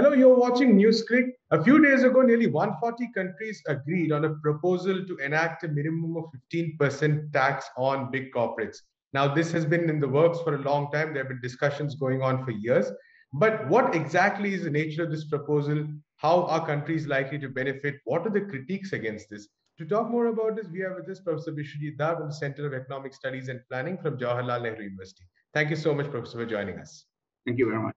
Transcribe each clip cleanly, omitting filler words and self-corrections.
Hello, you're watching NewsClick. A few days ago, nearly 140 countries agreed on a proposal to enact a minimum of 15% tax on big corporates. Now, this has been in the works for a long time. There have been discussions going on for years. But what exactly is the nature of this proposal? How are countries likely to benefit? What are the critiques against this? To talk more about this, we have with us Professor Bishwajit Dhar from the Centre of Economic Studies and Planning from Jawaharlal Nehru University. Thank you so much, Professor, for joining us. Thank you very much.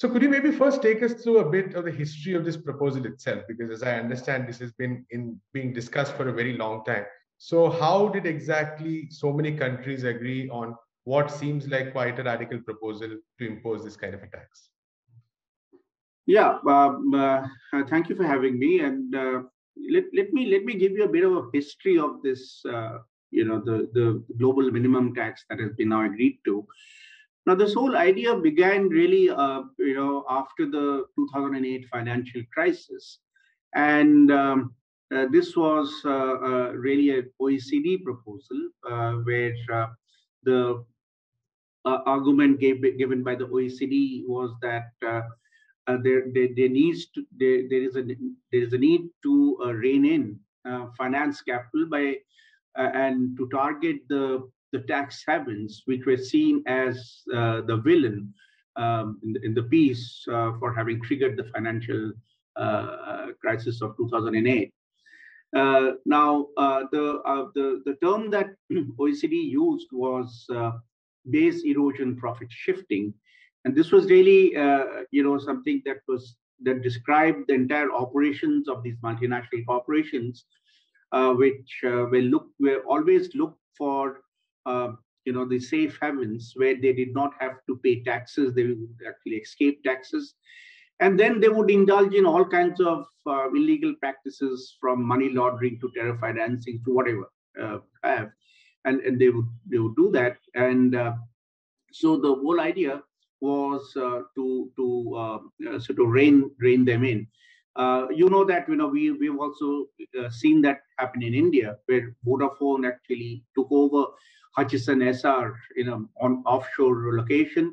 So could you maybe first take us through a bit of the history of this proposal itself? Because as I understand, this has been being discussed for a very long time. So how did exactly so many countries agree on what seems like quite a radical proposal to impose this kind of a tax? Yeah, thank you for having me. And let me give you a bit of a history of this, the global minimum tax that has been now agreed to. Now, this whole idea began really, after the 2008 financial crisis. And this was really an OECD proposal where the argument given by the OECD was that there is a need to rein in finance capital by and to target the tax havens, which were seen as the villain in the piece for having triggered the financial crisis of 2008. The term that OECD used was base erosion profit shifting, and this was really something that described the entire operations of these multinational corporations, which always looked for the safe havens where they did not have to pay taxes. They would actually escape taxes. And then they would indulge in all kinds of illegal practices, from money laundering to terror financing to whatever. And they would do that. And so the whole idea was to rein them in. We've also seen that happen in India, where Vodafone actually took over Hutchison SR in an offshore location,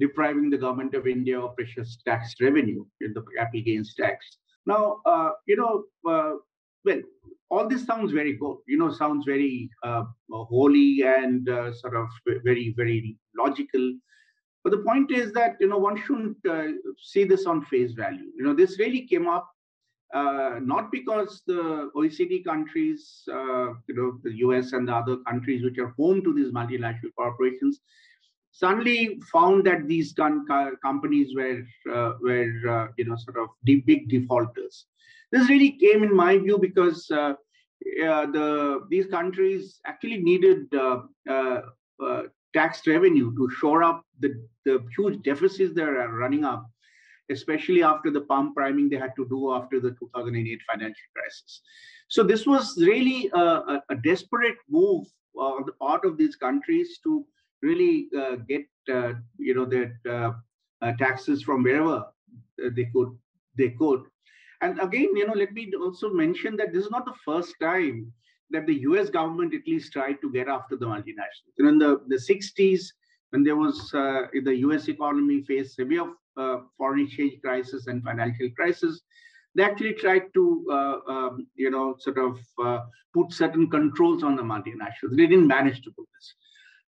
depriving the government of India of precious tax revenue in the capital gains tax. Now, all this sounds very good, sounds very holy and sort of very, very logical. But the point is that, one shouldn't see this on face value. This really came up not because the OECD countries, the US and the other countries which are home to these multinational corporations, suddenly found that these companies were big defaulters. This really came, in my view, because these countries actually needed tax revenue to shore up the huge deficits that are running up, especially after the pump priming they had to do after the 2008 financial crisis. So this was really a desperate move on the part of these countries to really get their taxes from wherever they could. And again, let me also mention that this is not the first time that the US government at least tried to get after the multinationals. In the 60s, when there was the US economy faced severe foreign exchange crisis and financial crisis, they actually tried to, put certain controls on the multinationals. They didn't manage to do this.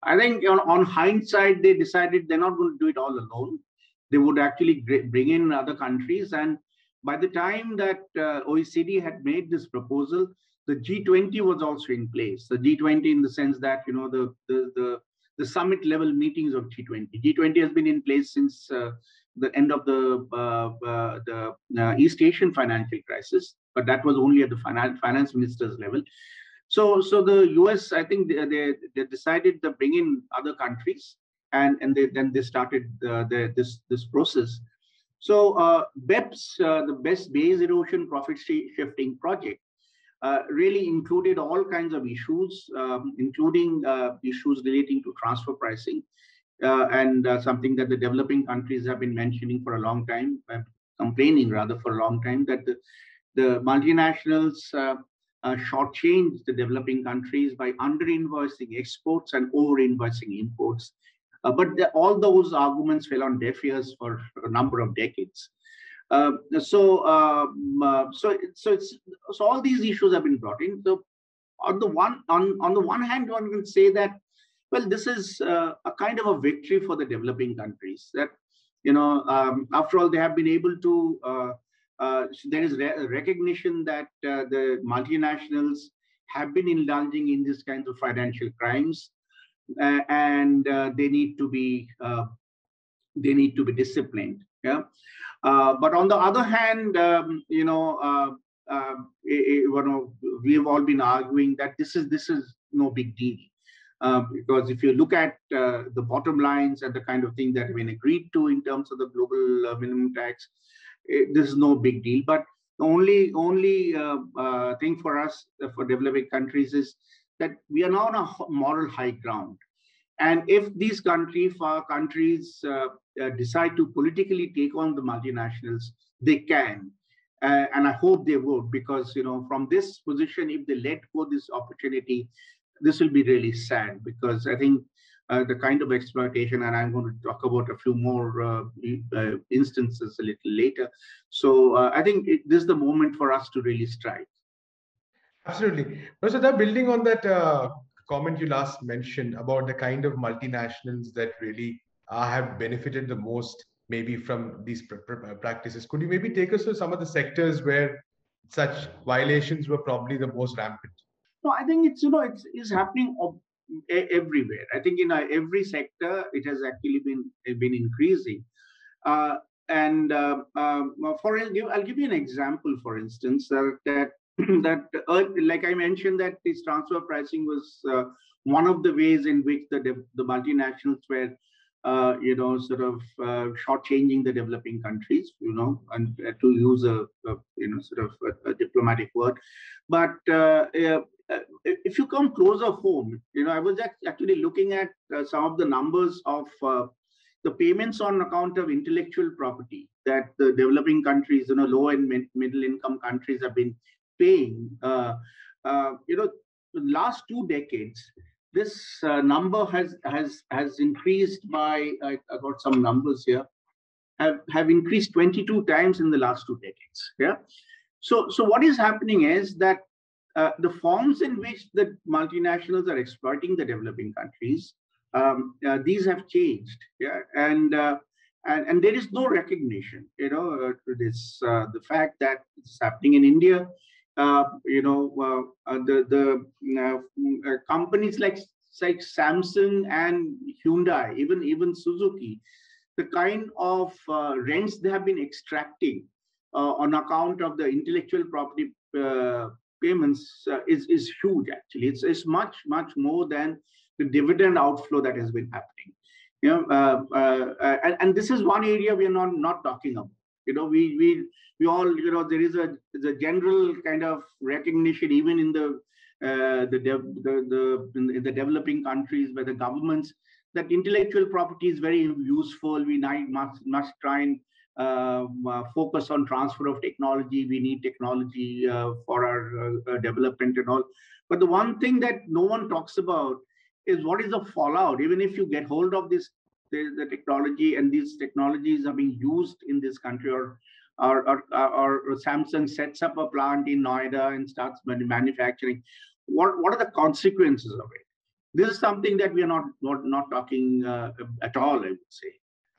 I think on hindsight, they decided they're not going to do it all alone. They would actually bring in other countries. And by the time that OECD had made this proposal, the G20 was also in place. The G20, in the sense that the summit level meetings of G20. G20 has been in place since the end of the East Asian financial crisis, but that was only at the finance ministers level. So the US, I think they decided to bring in other countries, and then they started this process. So BEPS, the base erosion profit shifting project, really included all kinds of issues, including issues relating to transfer pricing, and something that the developing countries have been mentioning for a long time, complaining for a long time, that the multinationals shortchange the developing countries by under-invoicing exports and over-invoicing imports. But all those arguments fell on deaf ears for a number of decades. So all these issues have been brought in. So on the one hand, one can say that, well, this is a kind of a victory for the developing countries that, after all, they have been able to. There is recognition that the multinationals have been indulging in these kinds of financial crimes, and they need to be disciplined. Yeah, but on the other hand, we have all been arguing that this is no big deal, because if you look at the bottom lines and the kind of thing that have been agreed to in terms of the global minimum tax, this is no big deal. But the only thing for us, for developing countries, is that we are now on a moral high ground. And if these countries decide to politically take on the multinationals, they can. And I hope they would, because from this position, if they let go this opportunity, this will be really sad, because I think the kind of exploitation, and I'm going to talk about a few more instances a little later. So I think this is the moment for us to really strike. Absolutely. Professor Dhar, building on that comment you last mentioned about the kind of multinationals that really have benefited the most maybe from these practices, could you maybe take us to some of the sectors where such violations were probably the most rampant? No, I think it's happening everywhere. I think in every sector it has actually been increasing, I'll give you an example. For instance, like I mentioned, that this transfer pricing was one of the ways in which the multinationals were shortchanging the developing countries, and to use a diplomatic word. But if you come closer home, I was actually looking at some of the numbers of the payments on account of intellectual property that the developing countries, low and middle income countries, have been paying. The last 2 decades, this number has increased by, I got some numbers here, have increased 22 times in the last 2 decades. Yeah. So what is happening is that the forms in which the multinationals are exploiting the developing countries, these have changed, yeah, and there is no recognition, to this the fact that it's happening in India. The companies like Samsung and Hyundai, even Suzuki, the kind of rents they have been extracting on account of the intellectual property payments is huge. Actually, it's much more than the dividend outflow that has been happening. And this is one area we are not talking about. We all, there is the general kind of recognition, even in the developing countries, by the governments, that intellectual property is very useful. We must try and focus on transfer of technology. We need technology for our development and all. But the one thing that no one talks about is what is the fallout, even if you get hold of this the technology, and these technologies are being used in this country, or Samsung sets up a plant in Noida and starts manufacturing. What are the consequences of it? This is something that we are not talking at all, I would say.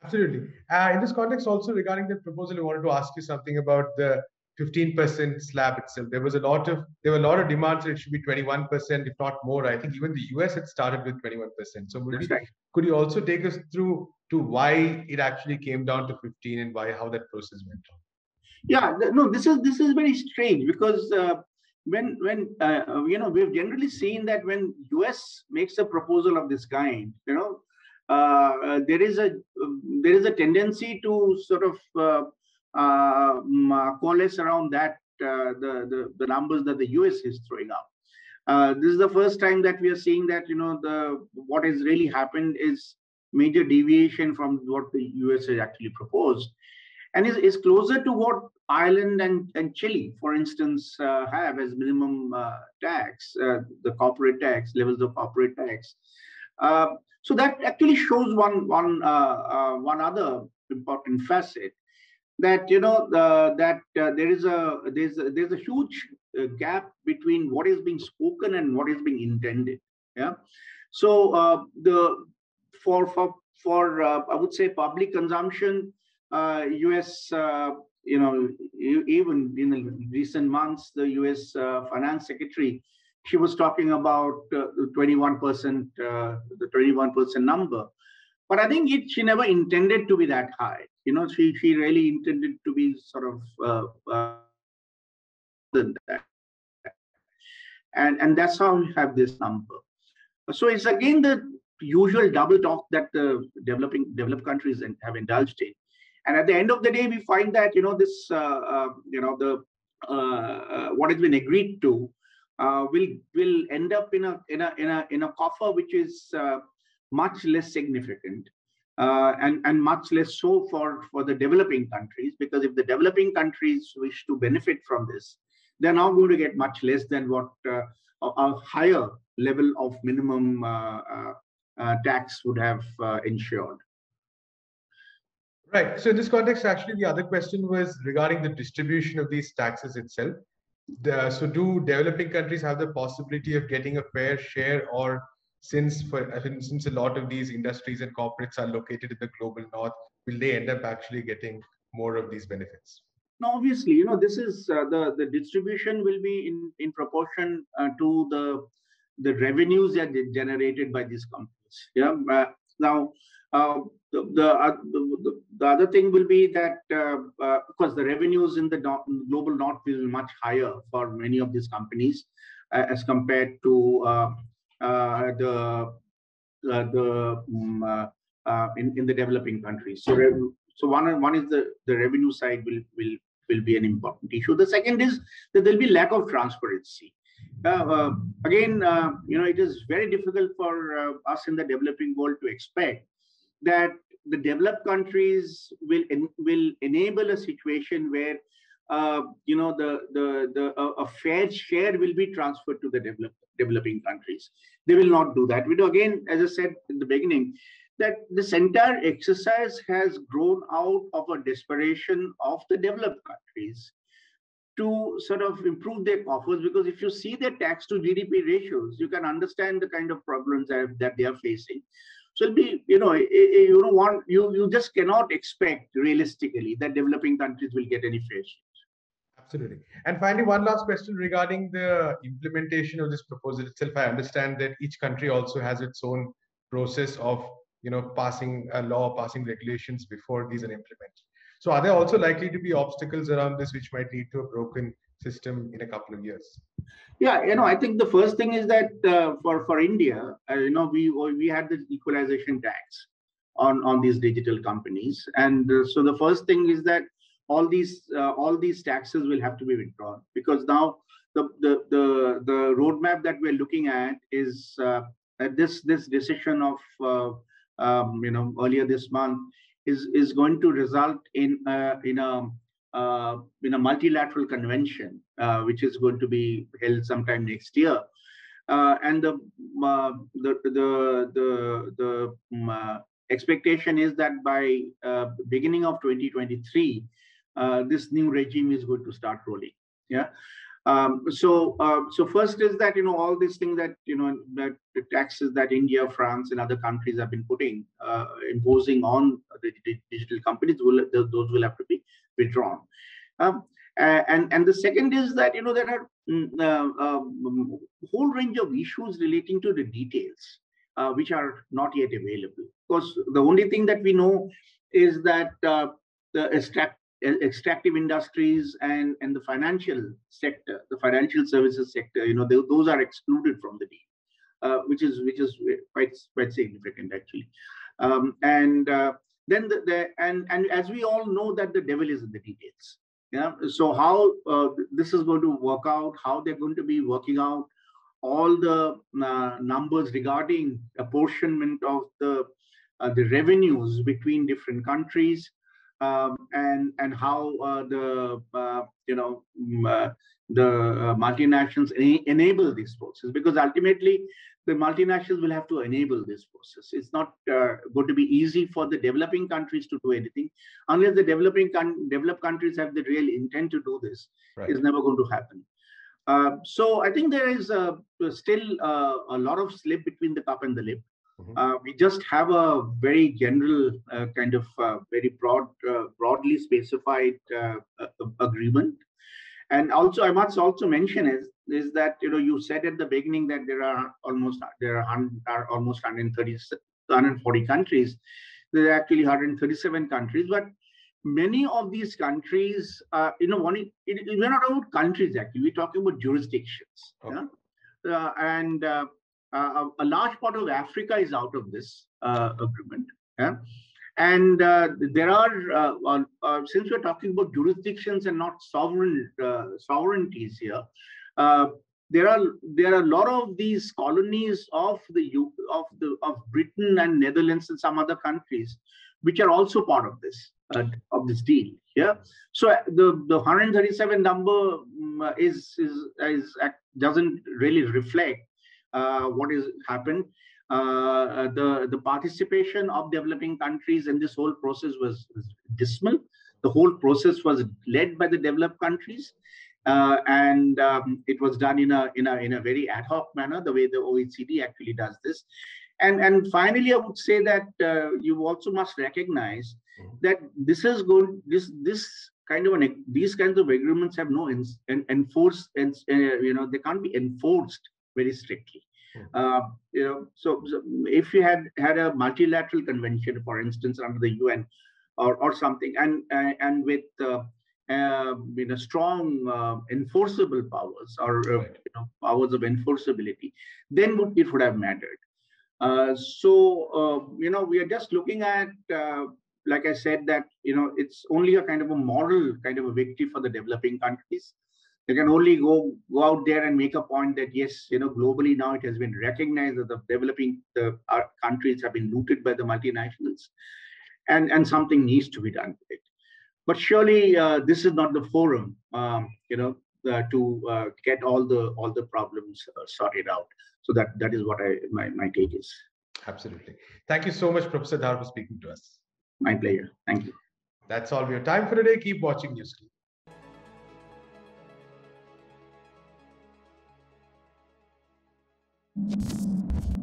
Absolutely. In this context, also regarding the proposal, I wanted to ask you something about the 15% slab itself. There were a lot of demands that it should be 21%, if not more. I think even the US had started with 21%. So maybe, right, could you also take us through to why it actually came down to 15 and how that process went on? Yeah, no, this is very strange, because when we've generally seen that when US makes a proposal of this kind, there is a tendency to sort of coalesce around that the numbers that the US is throwing up. This is the first time that we are seeing that what has really happened is major deviation from what the US has actually proposed, and is closer to what Ireland and Chile, for instance, have as minimum tax, the corporate tax levels of corporate tax. So that actually shows one other important facet, that there's a huge gap between what is being spoken and what is being intended. Yeah, so for I would say public consumption, U.S. Even in the recent months, the U.S. Finance Secretary, she was talking about 21%, the 21% number. But I think she never intended to be that high. She really intended to be sort of than that, and that's how we have this number. So it's again the usual double talk that the developed countries have indulged in, and at the end of the day, we find that this what has been agreed to will end up in a coffer which is much less significant and much less so for the developing countries, because if the developing countries wish to benefit from this, they're now going to get much less than what a higher level of minimum tax would have ensured. Right. So in this context, actually, the other question was regarding the distribution of these taxes itself. So do developing countries have the possibility of getting a fair share, or since a lot of these industries and corporates are located in the global north, will they end up actually getting more of these benefits? No, obviously, this is the distribution will be in proportion to the revenues that are generated by these companies. Yeah. Now, the other thing will be that, of course, the revenues in the global north will be much higher for many of these companies as compared to in the developing countries. So one is the revenue side will be an important issue. The second is that there'll be lack of transparency. Again, it is very difficult for us in the developing world to expect that the developed countries will enable a situation where a fair share will be transferred to the developing countries. They will not do that. We do, again, as I said in the beginning, that this entire exercise has grown out of a desperation of the developed countries to sort of improve their coffers, because if you see their tax to GDP ratios, you can understand the kind of problems that they are facing. So it'll be, you don't want, you just cannot expect realistically that developing countries will get any fair share. Absolutely. And finally, one last question regarding the implementation of this proposal itself. I understand that each country also has its own process of passing a law, passing regulations before these are implemented. So are there also likely to be obstacles around this which might lead to a broken system in a couple of years? Yeah, I think the first thing is that for India, we had the equalization tax on these digital companies, and so the first thing is that all these taxes will have to be withdrawn, because now the roadmap that we're looking at is this decision of earlier this month is going to result in a multilateral convention which is going to be held sometime next year, and the expectation is that by beginning of 2023, this new regime is going to start rolling. Yeah. So first is that all these things that that the taxes that India, France, and other countries have been putting imposing on the digital companies, those will have to be withdrawn. And the second is that there are a whole range of issues relating to the details which are not yet available. Of course, the only thing that we know is that the extractive industries and the financial sector, the financial services sector, those are excluded from the deal, which is quite significant actually. Then and as we all know, that the devil is in the details. Yeah. So how this is going to work out, how they're going to be working out all the numbers regarding apportionment of the revenues between different countries. And how the multinationals enable these process, because ultimately the multinationals will have to enable this process. It's not going to be easy for the developing countries to do anything unless the developed countries have the real intent to do this. Right. It's never going to happen. So I think there is still a lot of slip between the cup and the lip. Mm-hmm. We just have a very general kind of very broad, broadly specified agreement. And also, I must also mention is that, you know, you said at the beginning that there are almost 140 countries. There are actually 137 countries, but many of these countries, you know, we're not about countries actually. We're talking about jurisdictions. Okay. Yeah? A large part of Africa is out of this agreement. Yeah? And there are, since we're talking about jurisdictions and not sovereignties here, there are a lot of these colonies of Britain and Netherlands and some other countries, which are also part of this deal. Yeah. So the 137 number doesn't really reflect what has happened. The participation of developing countries in this whole process was dismal. The whole process was led by the developed countries, and it was done in a very ad hoc manner, the way the OECD actually does this. And finally, I would say that you also must recognize that these kinds of agreements have no enforced, and you know, they can't be enforced very strictly. You know, so if you had a multilateral convention, for instance, under the UN or something, and with you know, strong enforceable powers or you know, powers of enforceability, then it would have mattered. So you know, we are just looking at, like I said, that you know, it's only a kind of a moral kind of a victory for the developing countries. They can only go out there and make a point that yes, you know, globally now it has been recognized that the developing our countries have been looted by the multinationals, and something needs to be done with it. But surely this is not the forum, you know, to get all the problems sorted out. So that is what my take is. Absolutely. Thank you so much, Professor Dhar, for speaking to us. My pleasure. Thank you. That's all we have time for today. Keep watching NewsClick.